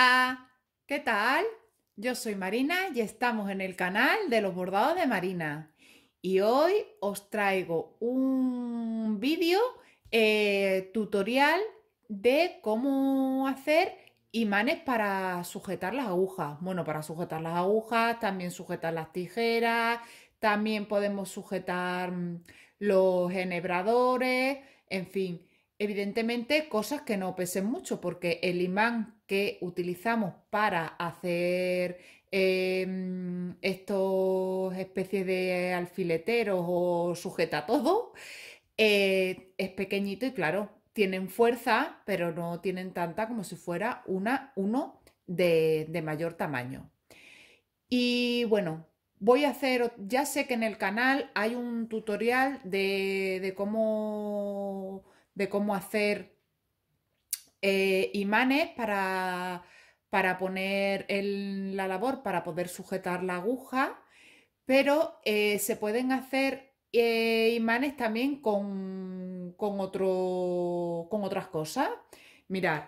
Hola, ¿qué tal? Yo soy Marina y estamos en el canal de Los Bordados de Marina. Y hoy os traigo un vídeo tutorial de cómo hacer imanes para sujetar las agujas. Bueno, para sujetar las agujas, también sujetar las tijeras, también podemos sujetar los enhebradores, en fin. Evidentemente, cosas que no pesen mucho, porque el imán que utilizamos para hacer estos especies de alfileteros o sujeta-todo es pequeñito y, claro, tienen fuerza, pero no tienen tanta como si fuera uno de mayor tamaño. Y bueno, voy a hacer, ya sé que en el canal hay un tutorial de cómo hacer imanes para poner en la labor, para poder sujetar la aguja, pero se pueden hacer imanes también con otras cosas. Mirad,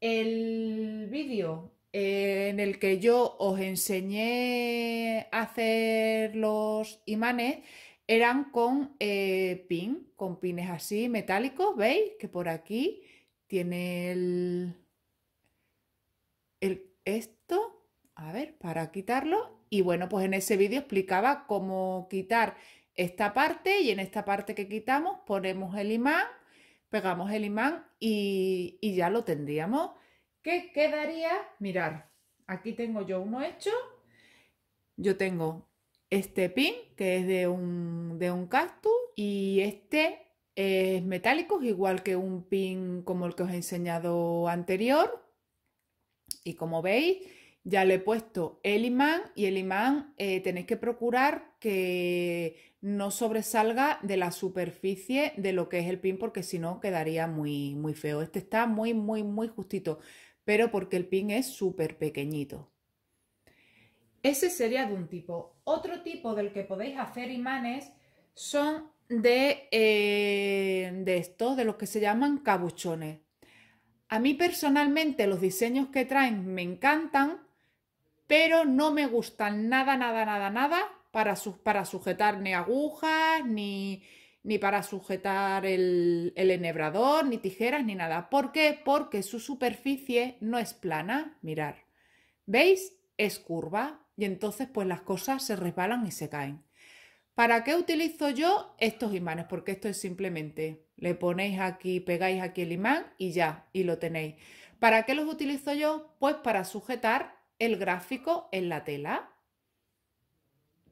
el vídeo en el que yo os enseñé a hacer los imanes eran con pines así metálicos. ¿Veis? Que por aquí tiene esto. A ver, para quitarlo. Y bueno, pues en ese vídeo explicaba cómo quitar esta parte. Y en esta parte que quitamos ponemos el imán, pegamos el imán y ya lo tendríamos. ¿Qué quedaría? Mirad, aquí tengo yo uno hecho. Yo tengo este pin, que es de un cactus, y este es metálico, igual que un pin como el que os he enseñado anterior. Y como veis, ya le he puesto el imán, y el imán tenéis que procurar que no sobresalga de la superficie de lo que es el pin, porque si no quedaría muy, muy feo. Este está muy, muy, muy justito, pero porque el pin es súper pequeñito. Ese sería de un tipo. Otro tipo del que podéis hacer imanes son de estos, de los que se llaman cabuchones. A mí personalmente los diseños que traen me encantan, pero no me gustan nada para sujetar ni agujas, ni para sujetar el enhebrador, ni tijeras, ni nada. ¿Por qué? Porque su superficie no es plana. Mirad, ¿veis? Es curva. Y entonces pues las cosas se resbalan y se caen. ¿Para qué utilizo yo estos imanes? Porque esto es simplemente, le ponéis aquí, pegáis aquí el imán y ya, y lo tenéis. ¿Para qué los utilizo yo? Pues para sujetar el gráfico en la tela.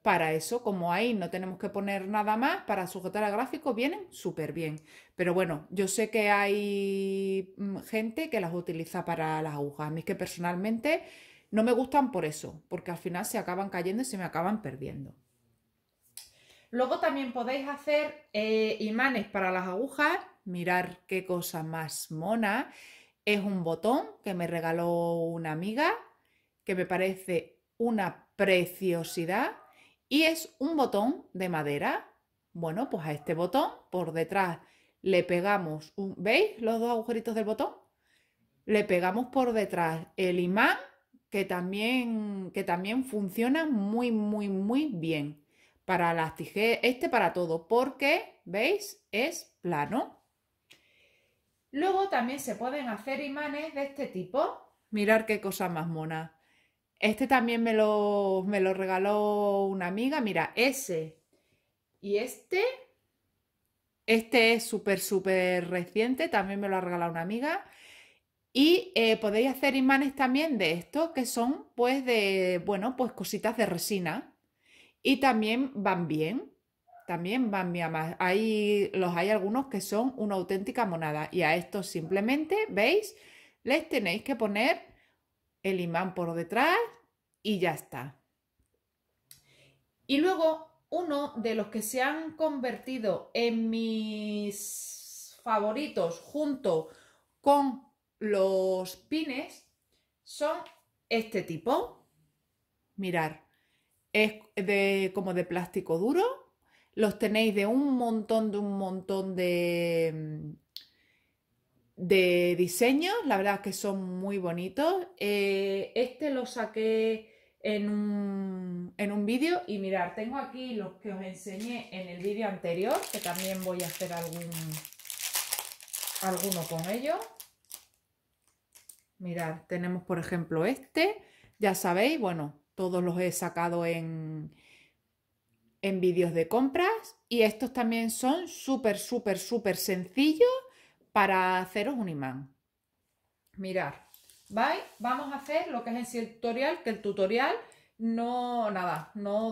Para eso, como ahí no tenemos que poner nada más, para sujetar el gráfico vienen súper bien. Pero bueno, yo sé que hay gente que las utiliza para las agujas. A mí es que personalmente no me gustan por eso, porque al final se acaban cayendo y se me acaban perdiendo. Luego también podéis hacer imanes para las agujas. Mirad qué cosa más mona. Es un botón que me regaló una amiga, que me parece una preciosidad. Y es un botón de madera. Bueno, pues a este botón por detrás le pegamos, ¿veis los dos agujeritos del botón? Le pegamos por detrás el imán, que también funciona muy, muy, muy bien. Para las tijeras, para todo, porque, ¿veis? Es plano. Luego también se pueden hacer imanes de este tipo. Mirad qué cosa más mona. Este también me lo regaló una amiga. Mira, ese y este. Este es súper, súper reciente. También me lo ha regalado una amiga. Y podéis hacer imanes también de estos, que son pues bueno, pues cositas de resina. Y también van bien más. Hay algunos que son una auténtica monada. Y a estos simplemente, ¿veis? Les tenéis que poner el imán por detrás y ya está. Y luego uno de los que se han convertido en mis favoritos junto con los pines son este tipo. Mirad, es como de plástico duro. Los tenéis de un montón de diseño, la verdad es que son muy bonitos. Este lo saqué en un vídeo y mirad, tengo aquí los que os enseñé en el vídeo anterior, que también voy a hacer alguno con ellos. Mirad, tenemos por ejemplo este, ya sabéis, bueno, todos los he sacado en vídeos de compras, y estos también son súper, súper, súper sencillos para haceros un imán. Mirad, ¿vais? Vamos a hacer lo que es en sí el tutorial, que el tutorial no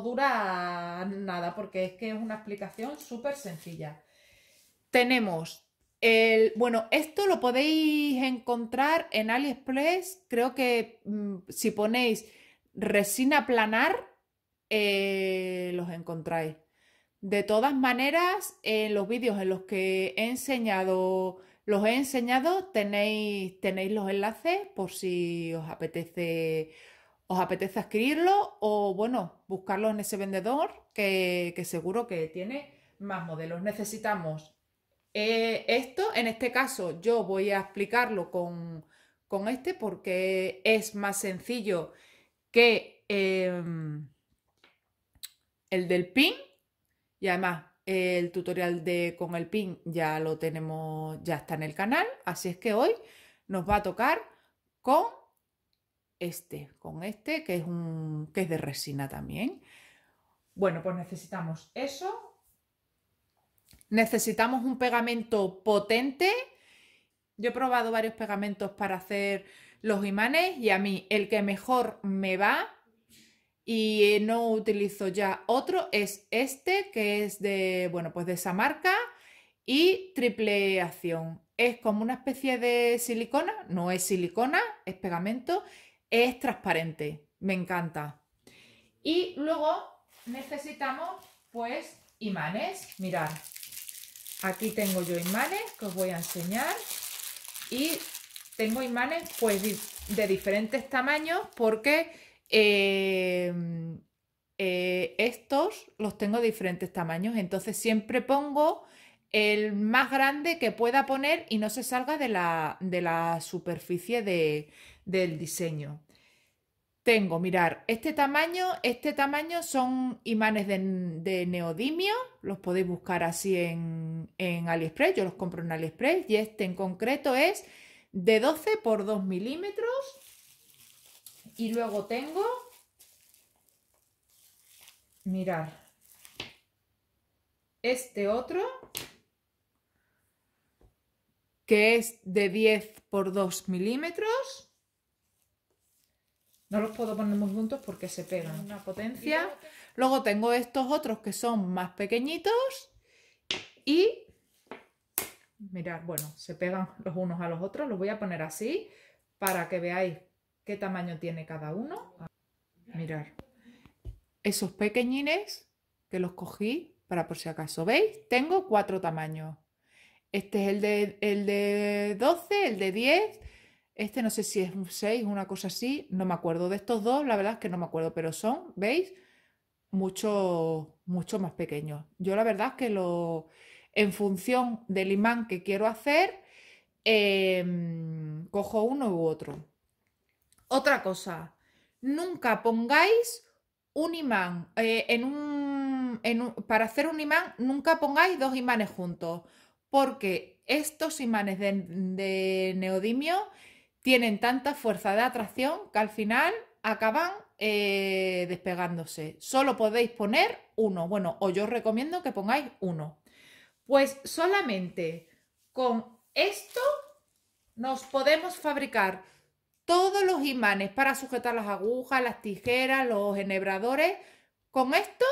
dura nada, porque es que es una explicación súper sencilla. Tenemos bueno, esto lo podéis encontrar en AliExpress, creo que si ponéis resina planar los encontráis. De todas maneras, en los vídeos en los que los he enseñado, tenéis los enlaces por si os apetece adquirirlo, o bueno, buscarlo en ese vendedor que seguro que tiene más modelos. Necesitamos esto, en este caso yo voy a explicarlo con este porque es más sencillo que el del pin. Y además el tutorial con el pin ya lo tenemos, ya está en el canal, así es que hoy nos va a tocar con este que es de resina también. Bueno, pues necesitamos eso, necesitamos un pegamento potente. Yo he probado varios pegamentos para hacer los imanes y a mí el que mejor me va, y no utilizo ya otro, es este, que es de, bueno, pues de esa marca, y triple acción. Es como una especie de silicona, no es silicona, es pegamento, es transparente, me encanta. Y luego necesitamos pues imanes. Mirad, aquí tengo yo imanes que os voy a enseñar, y tengo imanes pues de diferentes tamaños porque estos los tengo de diferentes tamaños, entonces siempre pongo el más grande que pueda poner y no se salga de la superficie del diseño. Tengo, mirar, este tamaño son imanes de neodimio, los podéis buscar así en AliExpress, yo los compro en AliExpress, y este en concreto es de 12 por 2 milímetros. Y luego tengo, mirad, este otro que es de 10 por 2 milímetros. No los puedo poner muy juntos porque se pegan, una potencia. Luego tengo estos otros que son más pequeñitos y, mirad, bueno, se pegan los unos a los otros. Los voy a poner así para que veáis qué tamaño tiene cada uno. Mirad, esos pequeñines que los cogí para por si acaso, ¿veis? Tengo 4 tamaños. Este es el de 12, el de 10, este no sé si es un 6, una cosa así, no me acuerdo. De estos dos, la verdad es que no me acuerdo, pero son, ¿veis? Mucho más pequeños. Yo la verdad es que en función del imán que quiero hacer, cojo uno u otro. Otra cosa, nunca pongáis un imán, para hacer un imán nunca pongáis 2 imanes juntos, porque estos imanes de neodimio tienen tanta fuerza de atracción que al final acaban despegándose. Solo podéis poner uno, bueno, o yo os recomiendo que pongáis uno. Pues solamente con esto nos podemos fabricar todos los imanes para sujetar las agujas, las tijeras, los enhebradores. Con esto,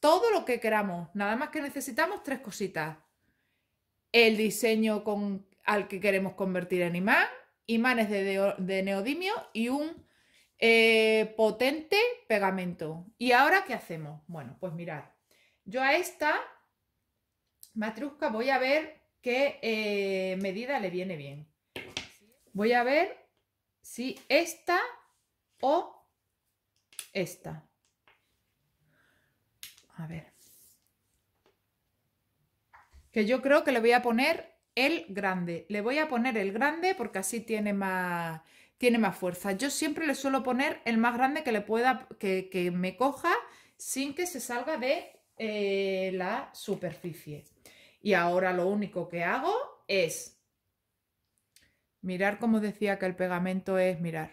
todo lo que queramos. Nada más que necesitamos 3 cositas: el diseño al que queremos convertir en imán, imanes de neodimio y un potente pegamento. ¿Y ahora qué hacemos? Bueno, pues mirad, yo a esta matrusca voy a ver qué medida le viene bien. Voy a ver si esta o esta. A ver. Que yo creo que le voy a poner el grande. Le voy a poner el grande porque así tiene más fuerza. Yo siempre le suelo poner el más grande que le pueda, que me coja sin que se salga de la superficie. Y ahora lo único que hago es mirar, como decía que el pegamento es mirar.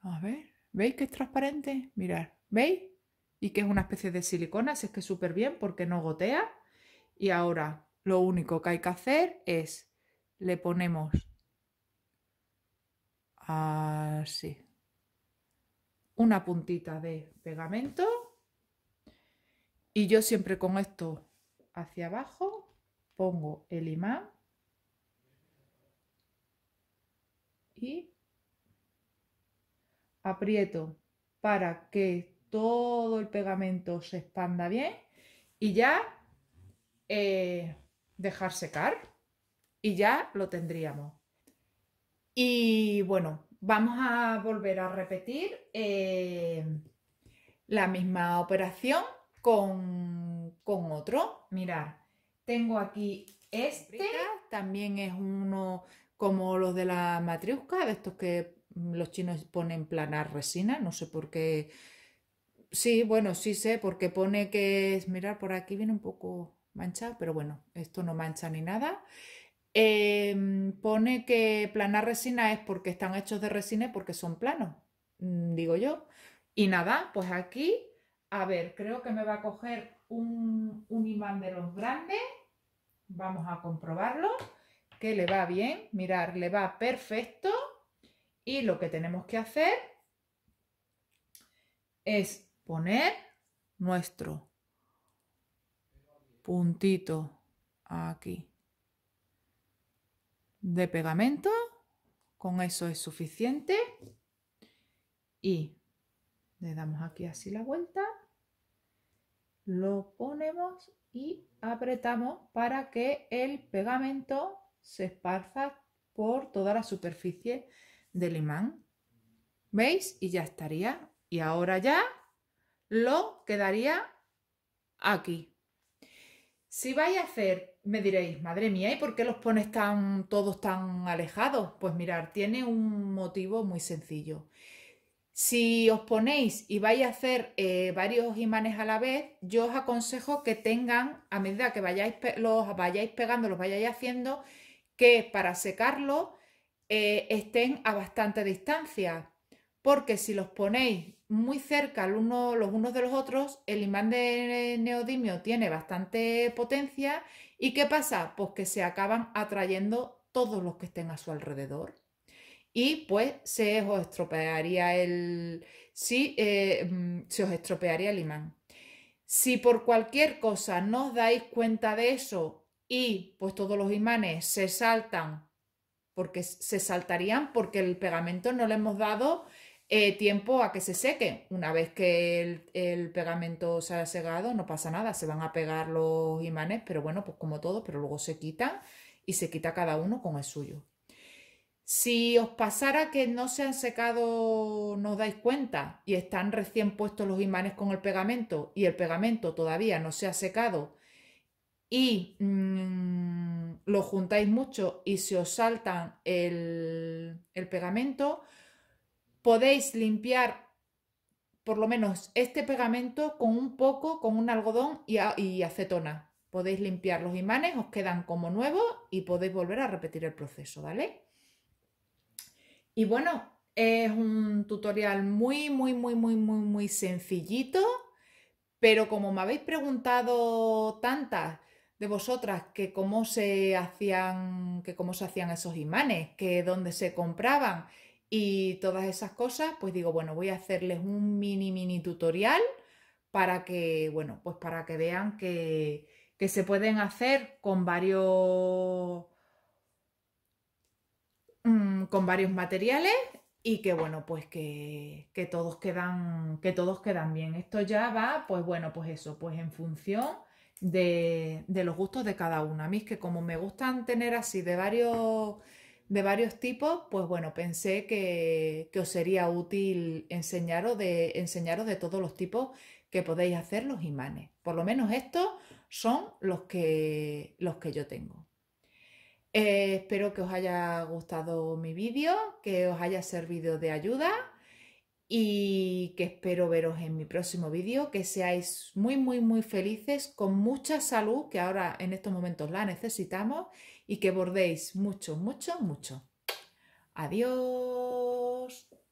A ver, ¿veis que es transparente? Mirad, ¿veis? Y que es una especie de silicona, así es que súper bien porque no gotea. Y ahora lo único que hay que hacer es le ponemos así una puntita de pegamento, y yo siempre con esto hacia abajo pongo el imán y aprieto para que todo el pegamento se expanda bien y ya dejar secar, y ya lo tendríamos. Y bueno, vamos a volver a repetir la misma operación con otro. Mirad, tengo aquí este, también es uno como los de la matriusca, de estos que los chinos ponen planar resina, no sé por qué. Sí, bueno, sí sé, porque pone que es, mirad, por aquí viene un poco manchado, pero bueno, esto no mancha ni nada. Pone que planar resina es porque están hechos de resina y porque son planos, digo yo. Y nada, pues aquí, a ver, creo que me va a coger un imán de los grandes. Vamos a comprobarlo, que le va bien, mirad, le va perfecto. Y lo que tenemos que hacer es poner nuestro puntito aquí de pegamento, con eso es suficiente, y le damos aquí así la vuelta, lo ponemos y apretamos para que el pegamento se esparza por toda la superficie del imán. ¿Veis? Y ya estaría. Y ahora ya lo quedaría aquí. Si vais a hacer, me diréis, madre mía, ¿y por qué los pones todos tan alejados? Pues mirad, tiene un motivo muy sencillo. Si os ponéis y vais a hacer varios imanes a la vez, yo os aconsejo que tengan, a medida que los vayáis haciendo, que para secarlos estén a bastante distancia. Porque si los ponéis muy cerca los unos de los otros, el imán de neodimio tiene bastante potencia. ¿Y qué pasa? Pues que se acaban atrayendo todos los que estén a su alrededor. Y pues se os estropearía el imán. Si por cualquier cosa no os dais cuenta de eso y pues todos los imanes se saltan, porque se saltarían porque el pegamento no le hemos dado tiempo a que se seque. Una vez que el pegamento se ha secado, no pasa nada, se van a pegar los imanes, pero bueno, pues como todo, pero luego se quitan y se quita cada uno con el suyo. Si os pasara que no se han secado, no os dais cuenta y están recién puestos los imanes con el pegamento y el pegamento todavía no se ha secado y lo juntáis mucho y se os saltan el pegamento, podéis limpiar por lo menos este pegamento con un algodón y acetona. Podéis limpiar los imanes, os quedan como nuevos y podéis volver a repetir el proceso, ¿vale? Y bueno, es un tutorial muy sencillito, pero como me habéis preguntado tantas de vosotras que cómo se hacían esos imanes, que dónde se compraban y todas esas cosas, pues digo, bueno, voy a hacerles un mini tutorial para que, bueno, pues para que vean que se pueden hacer con varios materiales y que, bueno, pues que todos quedan bien. Esto ya va, pues bueno, pues eso, pues en función de los gustos de cada una. A mí es que como me gustan tener así de varios tipos, pues bueno, pensé que os sería útil enseñaros de todos los tipos que podéis hacer los imanes. Por lo menos estos son los que yo tengo. Espero que os haya gustado mi vídeo, que os haya servido de ayuda y que espero veros en mi próximo vídeo, que seáis muy, muy, muy felices, con mucha salud, que ahora en estos momentos la necesitamos, y que bordéis mucho, mucho, mucho. Adiós.